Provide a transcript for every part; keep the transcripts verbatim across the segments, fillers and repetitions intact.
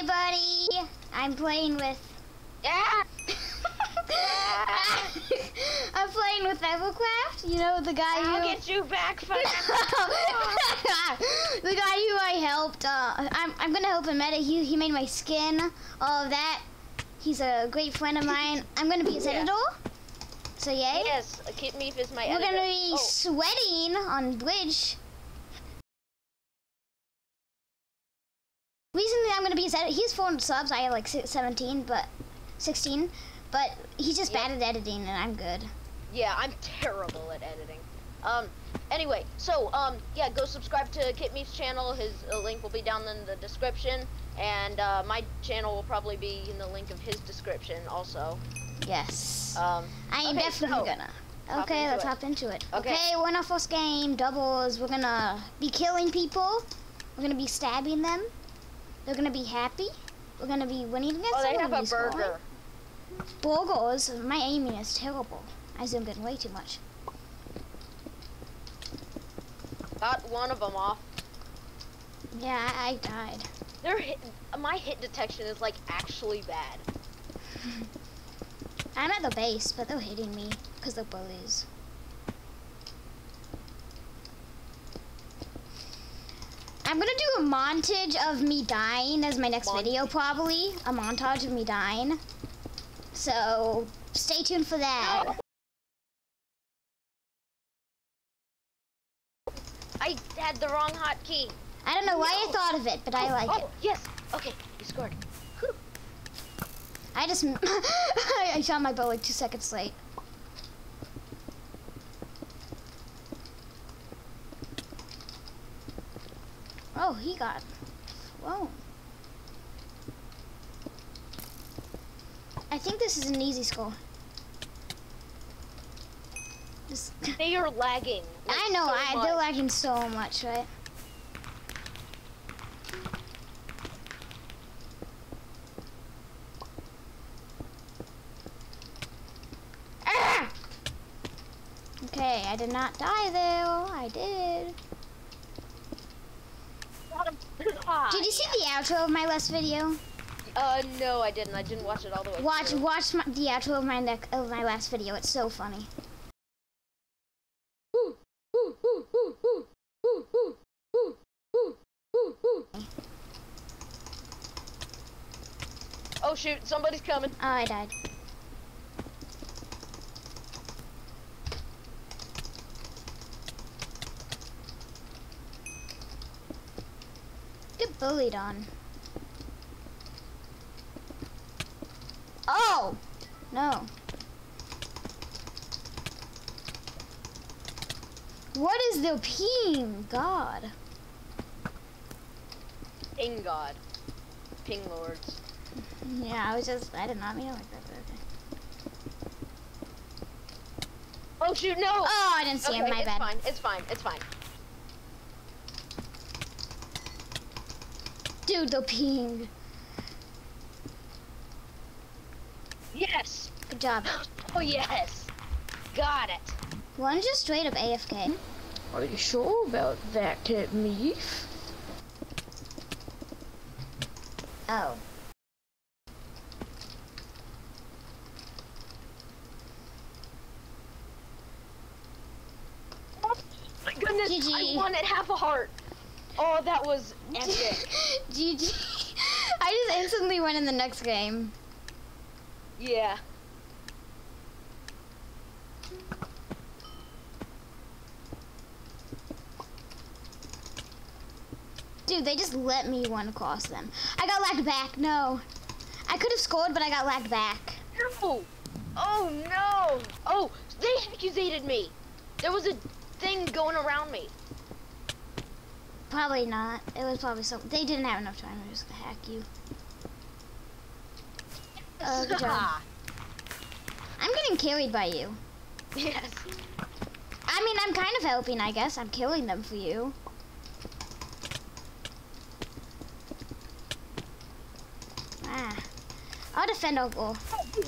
Hey, buddy. I'm playing with... Ah! I'm playing with EvroCraft. You know, the guy I'll who... I'll get you back from... The guy who I helped. Uh, I'm, I'm going to help him edit. He, he made my skin, all of that. He's a great friend of mine. I'm going to be his editor. Yeah. So, yay. Yes, KitMeef is my We're editor. We're going to be oh. sweating on bridge. Recently, I'm going to be his editor. He's four hundred subs. I have like seventeen, but... sixteen. But he's just yep. bad at editing, and I'm good. Yeah, I'm terrible at editing. Um, anyway, so, um, yeah, go subscribe to KitMeef's channel. His uh, link will be down in the description. And, uh, my channel will probably be in the link of his description also. Yes. Um, I am okay, definitely so, gonna. Okay, let's it. hop into it. Okay. okay, we're in our first game, doubles. We're gonna be killing people. We're gonna be stabbing them. They're gonna be happy. We're gonna be winning against them. Oh, they have a burger. Burgers, my aiming is terrible. I zoomed in way too much. Got one of them off. Yeah, I, I died. Their hit, my hit detection is like actually bad. I'm at the base, but they're hitting me because they're bullies. I'm gonna do a montage of me dying as my next Mont video, probably. A montage of me dying. So, stay tuned for that. No. I had the wrong hotkey. I don't know no. why I thought of it, but oh, I like oh, it. Oh, yes. Okay, you scored. Whew. I just... I shot my bow like two seconds late. Oh, he got... Whoa. I think this is an easy score. Just they are lagging. Like, I know, so I, they're lagging so much, right? Ah! Okay, I did not die though. I did. Did you see the outro of my last video? Uh, no, I didn't. I didn't watch it all the way Watch, through. watch my, the outro of my, neck, of my last video. It's so funny. Oh, shoot. Somebody's coming. Oh, I died. Get bullied on. Oh! No. What is the ping god? Ping god. Ping lords. Yeah, I was just, I did not mean it like that, but okay. Oh shoot, no! Oh, I didn't see okay, him, my it's bad. Fine, it's fine, it's fine. Dude, the ping. Yes! Good job. Oh, yes! Got it! One just straight up A F K. Are you sure about that, KitMeef? Oh. Oh my goodness, G G. I won at half a heart. Oh, that was epic. G G. I just instantly went in the next game. Yeah. Dude, they just let me run across them. I got lagged back, no. I could have scored, but I got lagged back. No. Oh, no. Oh, they accusated me. There was a thing going around me. Probably not. It was probably so. They didn't have enough time to just hack you. Uh, good job. I'm getting carried by you. Yes. I mean, I'm kind of helping, I guess. I'm killing them for you. Ah. I'll defend our goal.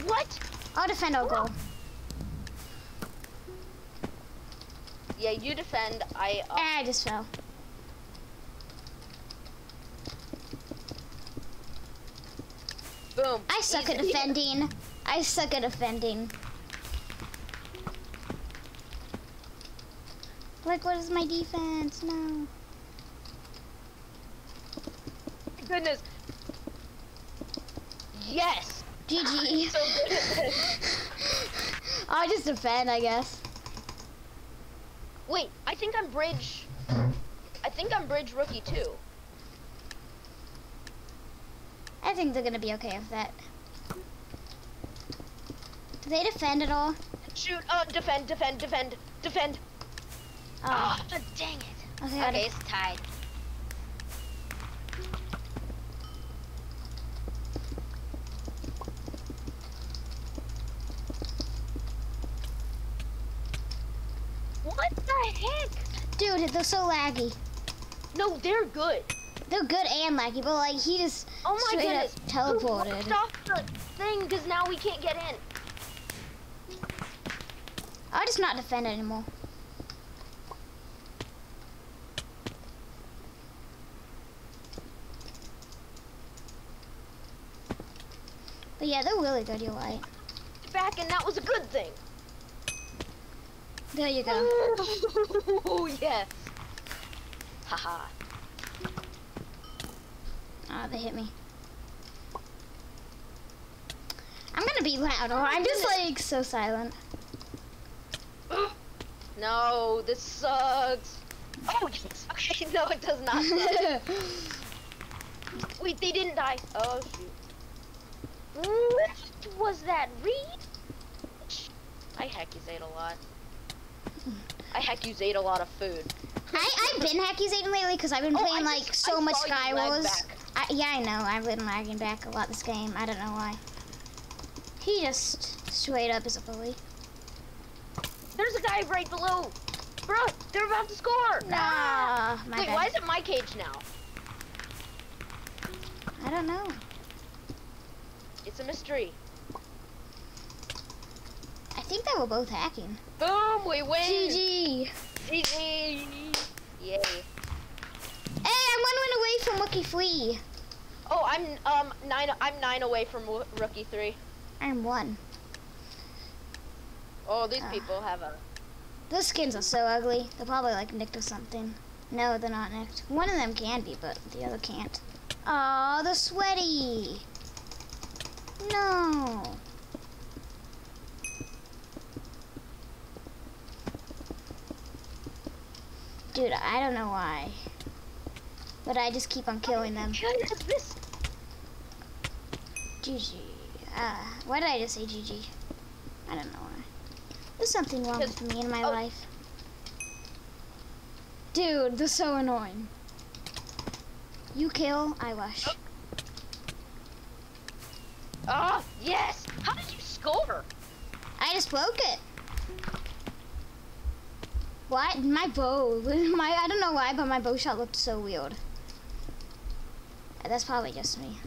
What? I'll defend our goal. Yeah, you defend. I. Uh... I just fell. Boom. I suck Easy. at defending. I suck at defending. Like, what is my defense? No. Goodness. Yes. G G. I'm so good at this. I just defend, I guess. Wait, I think I'm bridge. I think I'm bridge rookie too. I think they're gonna be okay with that. Do they defend at all? Shoot! Oh, defend! Defend! Defend! Defend! Oh, oh dang it! Okay, okay it's tied. What the heck? Dude, they're so laggy. No, they're good. They're good and laggy, but like he just oh my straight goodness. up teleported. Who blocked off the thing because now we can't get in. I'll just not defend anymore. But yeah, they're really good, you're right. Back and that was a good thing. There you go. Oh, yes. Haha. Ah, oh, they hit me. I'm gonna be loud, or I'm just like so silent. No, this sucks. Oh, yes. Okay, no, it does not suck. Wait, they didn't die. Oh, shoot. What was that? Reed? I heckies ate a lot. I heckies ate a lot of food. I, I've been heckies eating lately because I've been oh, playing I like just, so I much Skywars. Yeah, I know. I've been lagging back a lot this game. I don't know why. He just straight up is a bully. There's a guy right below. Bro, they're about to score. Nah. Ah. My Wait, bad. Why is it my cage now? I don't know. It's a mystery. I think they were both hacking. Boom, we win. G G. G G. Yay. Hey, I'm one win away from Rookie Three. Oh, I'm um nine. I'm nine away from Rookie Three. I'm one. Oh, these uh, people have a. Those skins are so ugly. They're probably like nicked or something. No, they're not nicked. One of them can be, but the other can't. Oh, they're sweaty. No. Dude, I don't know why. But I just keep on killing them. G G. Uh, why did I just say G G? I don't know why. There's something wrong with me in my oh. life. Dude, they're so annoying. You kill, I rush. Oh, oh yes! How did you score? I just broke it. What? My bow. My I don't know why, but my bow shot looked so weird. That's probably just me.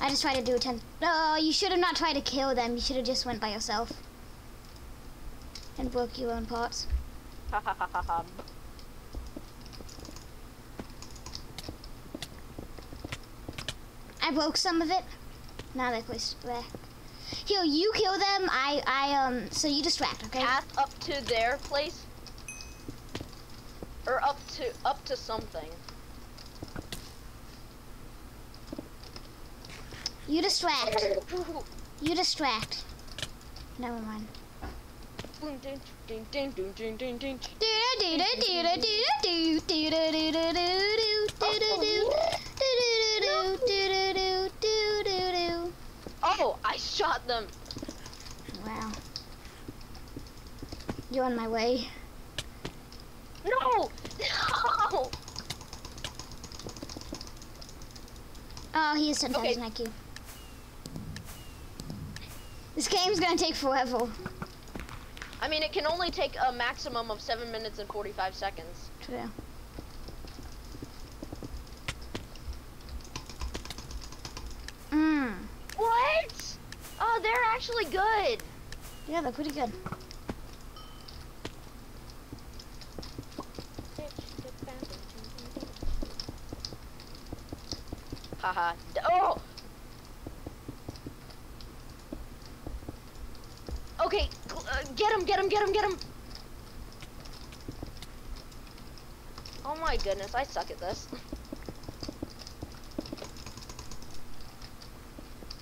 I just tried to do a ten. No, oh, you should have not tried to kill them. You should have just went by yourself and broke your own parts. I broke some of it. Now that was there. Here, you kill them. I, I, um. So you distract, okay? Path up to their place, or up to, up to something. You distract. You distract. Never mind. Oh, I shot them. Wow. You're on my way. No! No! Oh, he has ten thousand I Q. This game's gonna take forever. I mean, it can only take a maximum of seven minutes and forty-five seconds. True. Mmm. What? Oh, they're actually good. Yeah, they're pretty good. Haha. Oh! Okay, uh, get him, get him, get him, get him! Oh my goodness, I suck at this.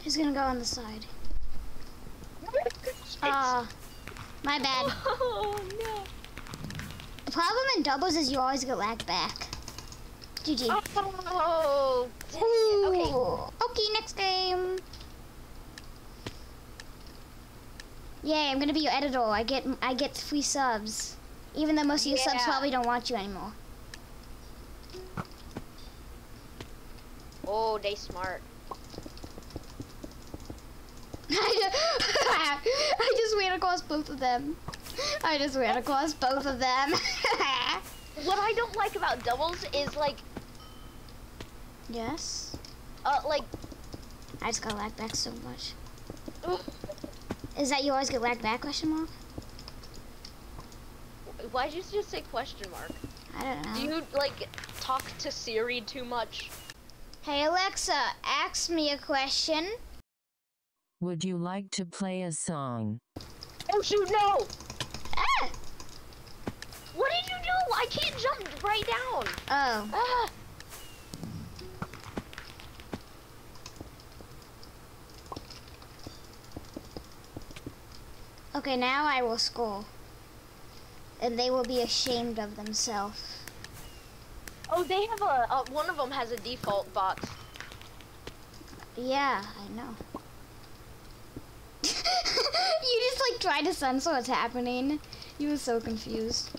He's gonna go on the side. Ah, uh, my bad. Oh no. The problem in doubles is you always get lagged back. G G. Oh, oh. Okay. Okay, next game. Yay, I'm gonna be your editor. I get I get free subs. Even though most of your yeah. subs probably don't want you anymore. Oh, they smart. I just ran across both of them. I just ran across both of them. What I don't like about doubles is like... Yes? Uh, like... I just got lagged back so much. Is that you always get lagged back, question mark? Why'd you just say question mark? I don't know. Do you, like, talk to Siri too much? Hey Alexa, ask me a question. Would you like to play a song? Oh shoot, no! Ah! What did you do? I can't jump right down. Oh. Ah. Okay, now I will score. And they will be ashamed of themselves. Oh, they have a, uh, one of them has a default box. Yeah, I know. You just like tried to censor what's happening. You were so confused.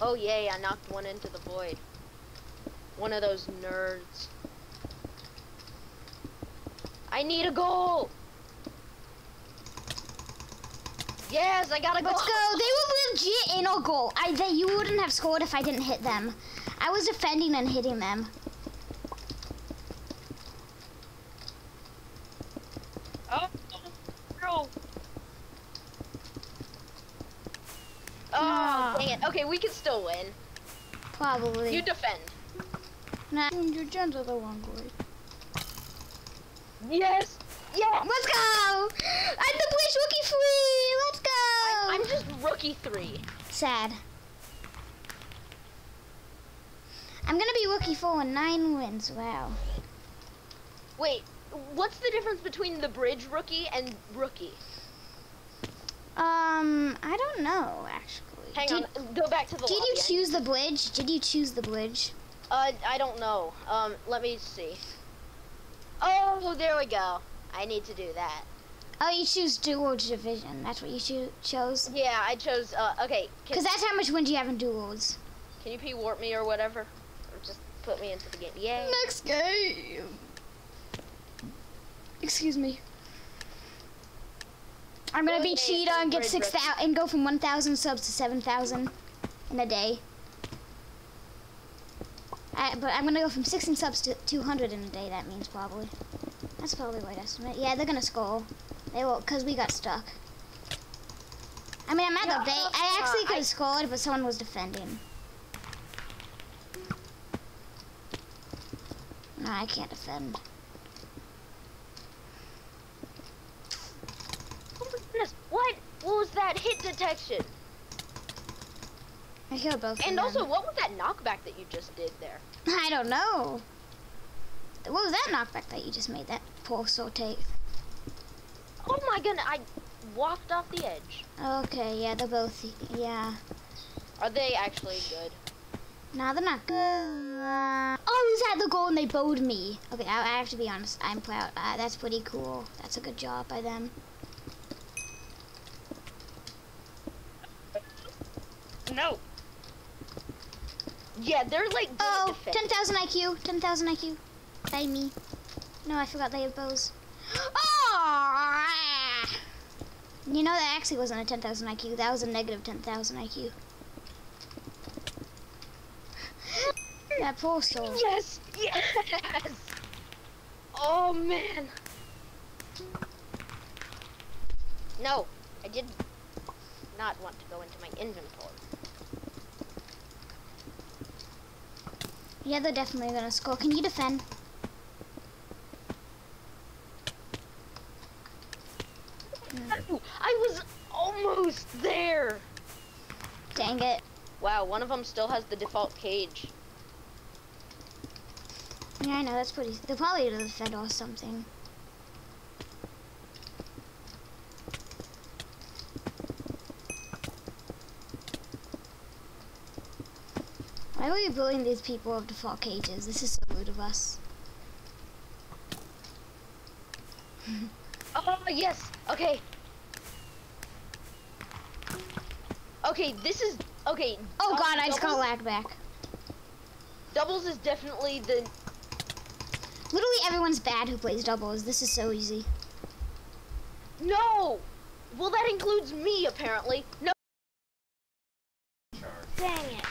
Oh yay, I knocked one into the void. One of those nerds. I need a goal! Yes, I gotta go. Let's go. They were legit in a goal. I, they, you wouldn't have scored if I didn't hit them. I was defending and hitting them. Oh, no. Oh, nah. Dang it. Okay, we can still win. Probably. You defend. Nah, your gens are the one goalie. Yes. Yeah. Let's go. I'm the British rookie three. Let's go. I, I'm just rookie three. Sad. I'm gonna be rookie four and nine wins. Wow. Wait. What's the difference between the bridge rookie and rookie? Um, I don't know actually. Hang did, on. Go back to the. Did lobby. You choose the bridge? Did you choose the bridge? Uh, I don't know. Um, let me see. Oh, there we go. I need to do that. Oh, you choose duels division. That's what you cho chose? Yeah, I chose, uh, okay. Because that's how much wins you have in duels. Can you P-warp me or whatever? Or just put me into the game. Yay. Next game. Excuse me. I'm going to be cheetah and get six thousand and go from one thousand subs to seven thousand in a day. I, but I'm going to go from sixteen subs to two hundred in a day, that means probably. That's probably right estimate. Yeah, they're gonna score. They will, cause we got stuck. I mean, I'm not yeah, the bait. I actually uh, could have scored, but someone was defending. No, I can't defend. Oh my goodness, what? What was that hit detection? I killed both. And also, what was that knockback that you just did there? I don't know. What was that knockback that you just made? That poor saute. Oh my goodness! I walked off the edge. Okay, yeah, they're both. Yeah. Are they actually good? No, they're not good. Oh, is that the goal? And they bowed me. Okay, I, I have to be honest. I'm proud. Uh, that's pretty cool. That's a good job by them. No. Yeah, they're like. Good oh, at ten thousand I Q. ten thousand I Q. By me. No, I forgot they have bows. Oh! You know, that actually wasn't a ten thousand I Q. That was a negative ten thousand I Q. That poor soul. Yes! Yes! Oh, man. No, I did not want to go into my inventory. Yeah, they're definitely gonna score. Can you defend? Mm. I was almost there! Dang it. Wow, one of them still has the default cage. Yeah, I know, that's pretty... They're probably to the fed or something. Why are we bullying these people of default cages? This is so rude of us. Oh, yes! Okay. Okay, this is... Okay. Oh, um, God, I just got lag back. Doubles is definitely the... Literally everyone's bad who plays doubles. This is so easy. No! Well, that includes me, apparently. No. Dang it.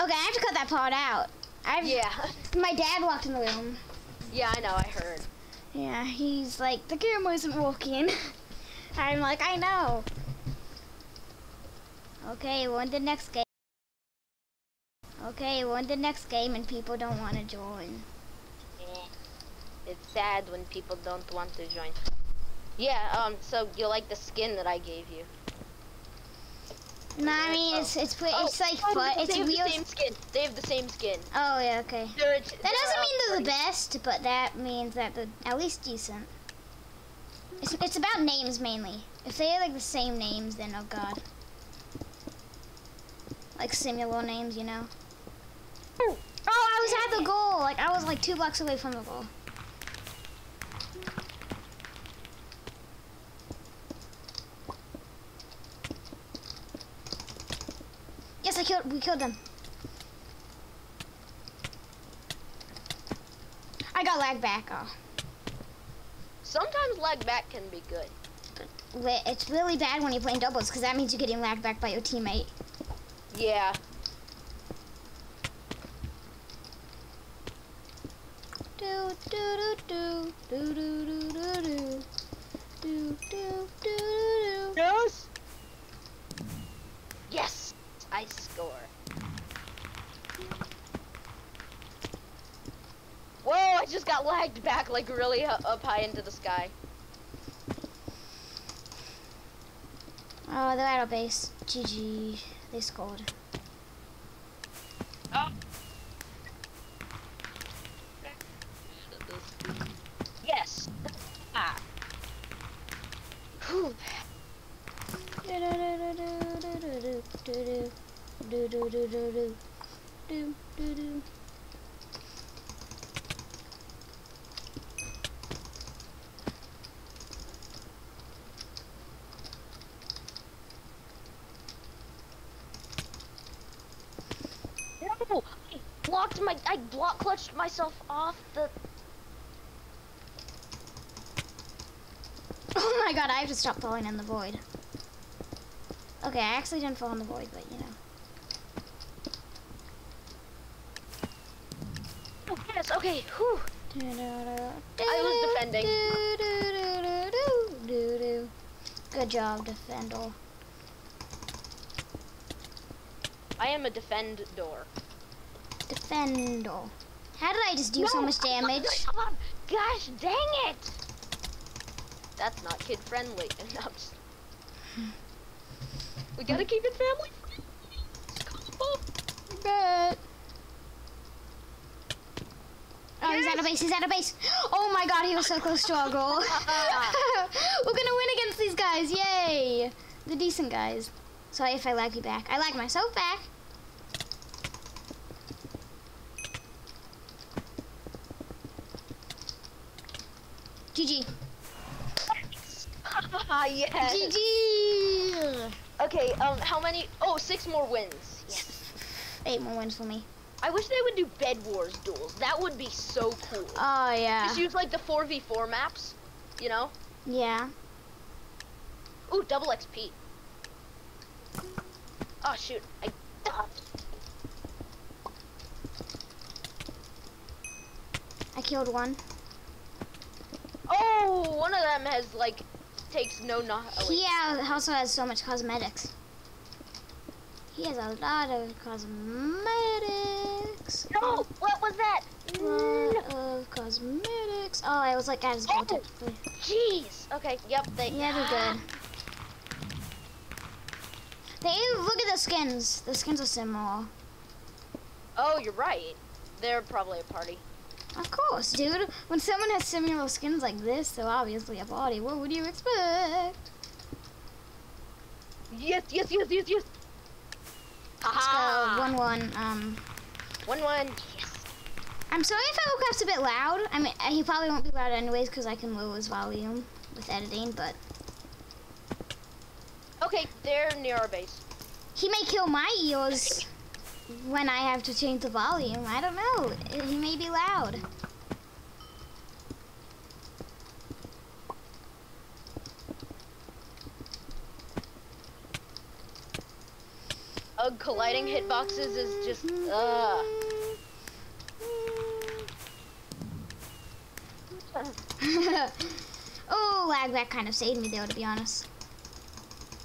Okay, I have to cut that part out. I've, yeah. My dad walked in the room. Yeah, I know, I heard. Yeah, he's like, the camera isn't working. I'm like, I know. Okay, we're in the next game. Okay, we're in the next game and people don't want to join. Yeah. It's sad when people don't want to join. Yeah, um, so you like the skin that I gave you? No, I mean, oh. it's, it's, pretty, oh. it's like oh, foot, it's real. They have the same skin, they have the same skin. Oh, yeah, okay. They're, that they're doesn't mean they're the best, but that means that they're at least decent. It's, it's about names, mainly. If they have, like, the same names, then, oh, God. Like, similar names, you know? Oh, I was at the goal! Like, I was, like, two blocks away from the goal. Yes, I killed, we killed them. I got lag back, oh. Sometimes lag back can be good. But it's really bad when you're playing doubles, because that means you're getting lagged back by your teammate. Yeah. Do do do do do do do do do do do do. Yes. Yes. I score. Whoa! I just got lagged back like really up high into the sky. Oh, they're at our base. G G. They scored. Oh. Yes. Ah. Whew. Blocked my, I block clutched myself off the. Oh my God! I have to stop falling in the void. Okay, I actually didn't fall in the void, but you know. Oh yes, okay. Whew. I was defending. Good job, defender. I am a defendor. Defendor. How did I just do no, so much damage? Come on. Gosh, dang it! That's not kid friendly. We gotta keep it family friendly. Bet. Oh, yes. He's out of base. He's out of base. Oh my God, he was so close to our goal. We're gonna win against these guys. Yay! The decent guys. Sorry if I lag you back. I lag myself back. G G. Ah, yes. G G. Okay, um, how many? Oh, six more wins. Yes. Eight more wins for me. I wish they would do Bed Wars duels. That would be so cool. Oh, yeah. Just use, like, the four v four maps, you know? Yeah. Ooh, double X P. Oh, shoot. I stopped. I killed one. Oh, one of them has, like, takes no knock. Oh, yeah, it also has so much cosmetics. He has a lot of cosmetics. No, oh, what was that? A lot no. of cosmetics. Oh, I was like, I was going to. Jeez. Okay, yep. They, yeah, they're good. They look at the skins. The skins are similar. Oh, you're right. They're probably a party. Of course, dude. When someone has similar skins like this, so obviously a party, what would you expect? Yes, yes, yes, yes, yes. Aha. Let's go. One, one. Um. One, one. Yes. I'm sorry if EvroCraft's a bit loud. I mean, he probably won't be loud anyways because I can lower his volume with editing. But okay, they're near our base. He may kill my eels when I have to change the volume. I don't know. He may be loud. Ugh, colliding hitboxes is just, ugh. Oh, lag, that kind of saved me though, to be honest.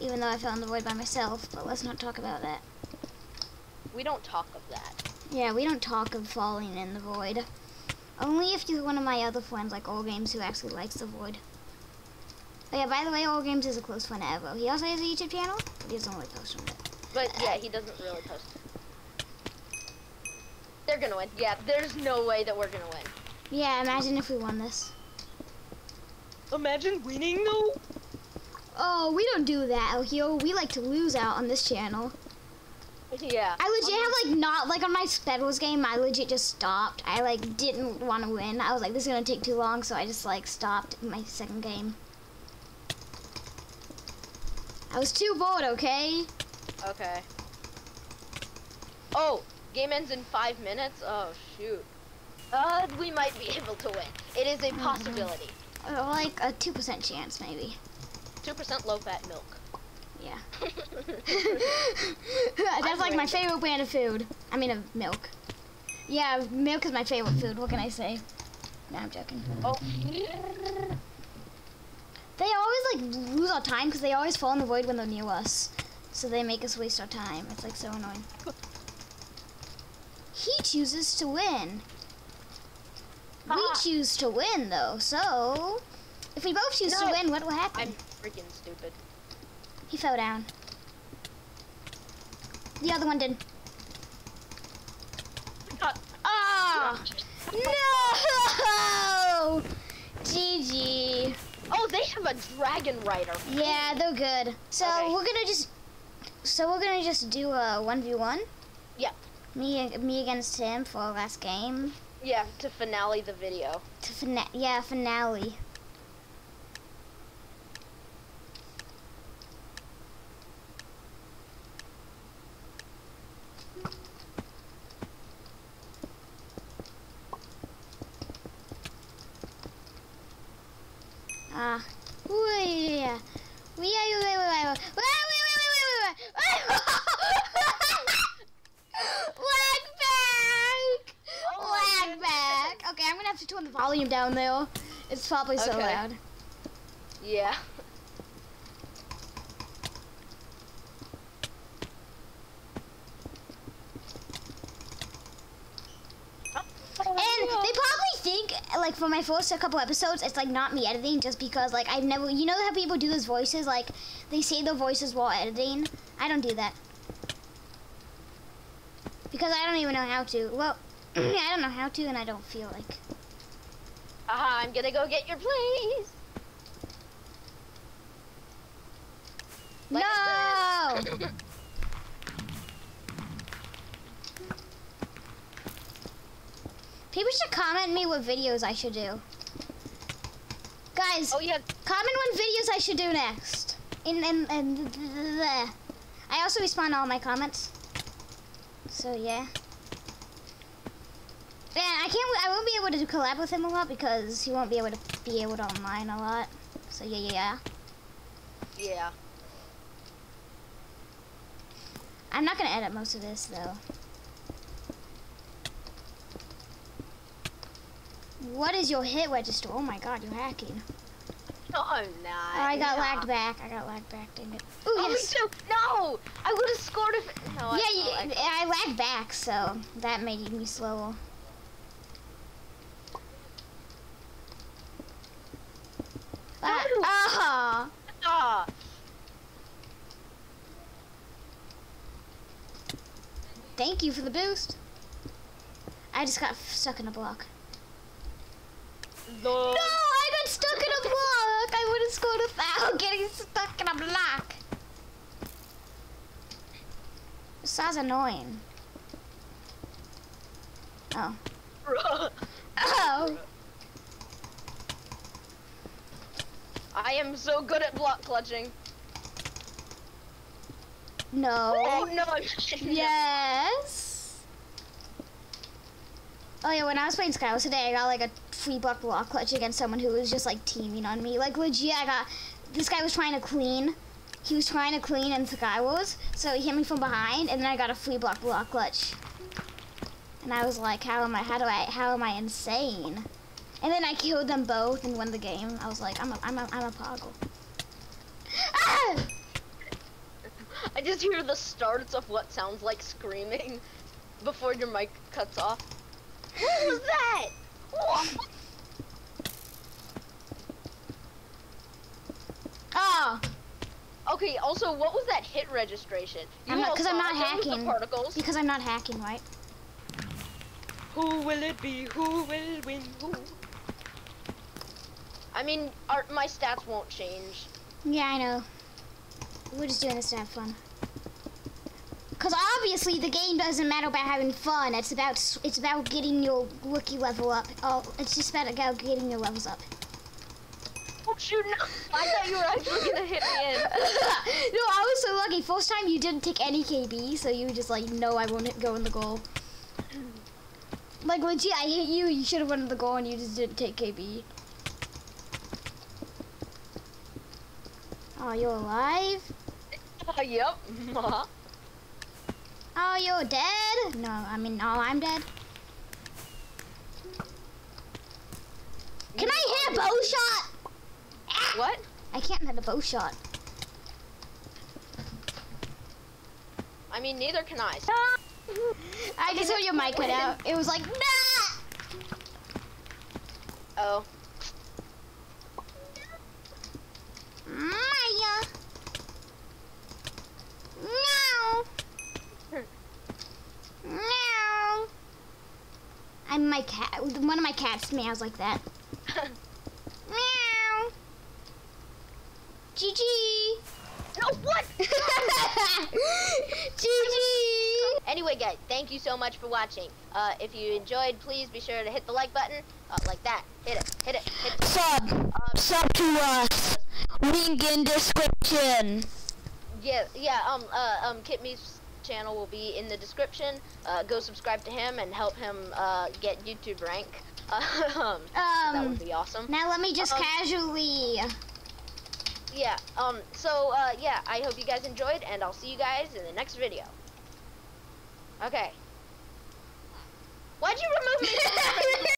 Even though I fell in the void by myself, but let's not talk about that. We don't talk of that. Yeah, we don't talk of falling in the void. Only if you're one of my other friends, like All Games, who actually likes the void. But yeah, by the way, All Games is a close friend to Evo. He also has a YouTube channel, but he doesn't really post on it. But yeah, he doesn't really post. They're gonna win. Yeah, there's no way that we're gonna win. Yeah, imagine if we won this. Imagine winning though? Oh, we don't do that, Elhio. We like to lose out on this channel. Yeah. I legit have like not, like on my Bed Wars game, I legit just stopped. I like didn't want to win. I was like, this is gonna take too long, so I just like stopped my second game. I was too bored, okay? Okay. Oh, game ends in five minutes? Oh, shoot. Uh, we might be able to win. It is a possibility. Mm-hmm. Like a two percent chance, maybe. two percent low-fat milk. Yeah. That's like my favorite brand of food. I mean, of milk. Yeah, milk is my favorite food. What can I say? Nah, I'm joking. Oh. They always, like, lose our time because they always fall in the void when they're near us. So they make us waste our time. It's like so annoying. He chooses to win. Ah. We choose to win though. So if we both choose no, to win, what will happen? I'm freaking stupid. He fell down. The other one did. Ah! Oh. No! G G. Oh, they have a dragon rider. Yeah, they're good. So okay. we're gonna just. So we're gonna just do a one v one? Yeah. Me me against him for our last game. Yeah, to finale the video. To fina- yeah, finale. Ah. Ooh, yeah. We are, we are, we are. Lag back! Oh, lag back! Okay, I'm gonna have to turn the volume down though. It's probably so okay. loud. Yeah. And they probably think, like, for my first couple episodes, it's, like, not me editing just because, like, I've never... You know how people do those voices? Like, they say their voices while editing. I don't do that. Because I don't even know how to. Well, I don't know how to, and I don't feel like... Aha, I'm gonna go get your place! Like no! People should comment me what videos I should do. Guys, oh, yeah. comment what videos I should do next. And, and, and bleh. I also respond to all my comments. So yeah. Man, I can't, I won't be able to do collab with him a lot because he won't be able to be able to online a lot. So yeah, yeah, yeah. Yeah. I'm not gonna edit most of this though. What is your hit register? Oh my god, you're hacking. No, I'm not. Oh, I got yeah. lagged back. I got lagged back, dang it. Ooh, yes. Oh, yes. No! I would have scored if... No. back, so that made me slower. But, oh. Oh. Thank you for the boost. I just got stuck in a block. No, no I got stuck in a block. I wouldn't scored a foul getting stuck in a block. This sounds annoying. Oh. Oh. I am so good at block clutching. No. Oh, no, I'm yes. Oh yeah, when I was playing Skywars today, I got like a free block block clutch against someone who was just like teaming on me. Like legit, I got, this guy was trying to clean. He was trying to clean in Skywars, so he hit me from behind, and then I got a free block block clutch. And I was like, how am I, how do I, how am I insane? And then I killed them both and won the game. I was like, I'm a, I'm a, I'm a poggle. Ah! I just hear the starts of what sounds like screaming before your mic cuts off. What was that? Oh. Okay. Also, what was that hit registration? You I'm not, because I'm not hacking. Particles. Because I'm not hacking, right? Who will it be? Who will win? Who? I mean, our, my stats won't change. Yeah, I know. We're just doing this to have fun. Cause obviously the game doesn't matter about having fun. It's about it's about getting your rookie level up. Oh, it's just about getting your levels up. Oh shoot! No. I thought you were actually gonna hit me in. No, I was so lucky. First time you didn't take any K B, so you were just like, no, I won't go in the goal. Like, legit, I hit you. You should have went to the goal, and you just didn't take K B. Oh, you're alive? Uh, yep. Oh, you're dead? No, I mean, oh, I'm dead. Can you I hit a bow shot? Ah! What? I can't hit a bow shot. I mean, neither can I. Ah! I just heard your mic cut out. It was like, nah! Oh. Maya! No! No! I'm my cat. One of my cats meows like that. Meow! Gigi! No, what? G G! Anyway, guys, thank you so much for watching. Uh, if you enjoyed, please be sure to hit the like button. Uh, like that. Hit it. Hit it. Hit it. Sub. Um, Sub to us. Link in description. Yeah, yeah, um, uh, um, KitMeef's channel will be in the description. Uh, go subscribe to him and help him, uh, get YouTube rank. um, that would be awesome. Now let me just um, casually... Yeah, um, so, uh, yeah, I hope you guys enjoyed, and I'll see you guys in the next video. Okay. Why'd you remove me?